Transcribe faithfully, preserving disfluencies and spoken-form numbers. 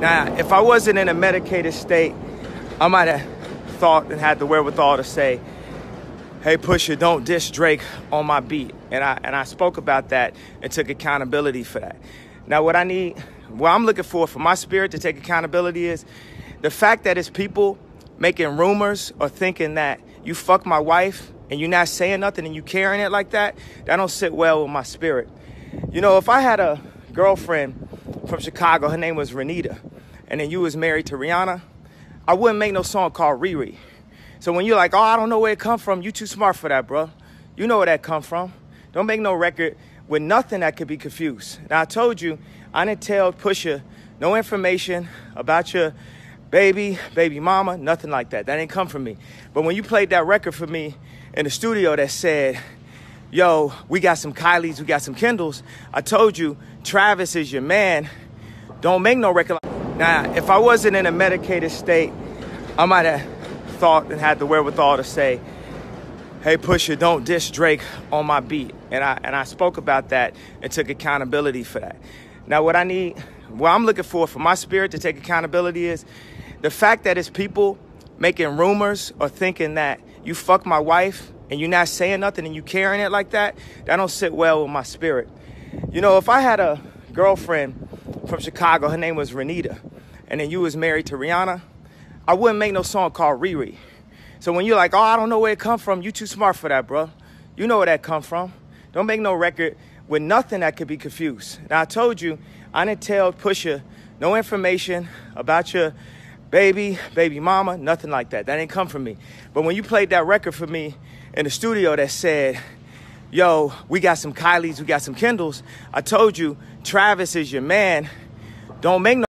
Now, if I wasn't in a medicated state, I might have thought and had the wherewithal to say, hey, Pusha, don't diss Drake on my beat. And I, and I spoke about that and took accountability for that. Now, what I need, what I'm looking for for my spirit to take accountability is the fact that it's people making rumors or thinking that you fuck my wife and you're not saying nothing and you carrying it like that, that don't sit well with my spirit. You know, if I had a girlfriend from Chicago, her name was Renita, and then you was married to Rihanna, I wouldn't make no song called Riri. So when you're like, oh, I don't know where it come from, you too smart for that, bro. You know where that come from. Don't make no record with nothing that could be confused. Now, I told you, I didn't tell Pusha no information about your baby, baby mama, nothing like that. That didn't come from me. But when you played that record for me in the studio that said, yo, we got some Kylies, we got some Kindles, I told you, Travis is your man. Don't make no record. Now, if I wasn't in a medicated state, I might have thought and had the wherewithal to say, hey, Pusha, don't diss Drake on my beat. And I, and I spoke about that and took accountability for that. Now, what I need, what I'm looking for for my spirit to take accountability is the fact that it's people making rumors or thinking that you fuck my wife and you're not saying nothing and you carrying it like that, that don't sit well with my spirit. You know, if I had a girlfriend from Chicago, her name was Renita, and then you was married to Rihanna, I wouldn't make no song called Riri. So when you're like, oh, I don't know where it come from, you too smart for that, bro. You know where that come from. Don't make no record with nothing that could be confused. Now, I told you, I didn't tell Pusha no information about your baby, baby mama, nothing like that. That didn't come from me. But when you played that record for me in the studio that said, yo, we got some Kylies, we got some Kendalls, I told you, Travis is your man. Don't make no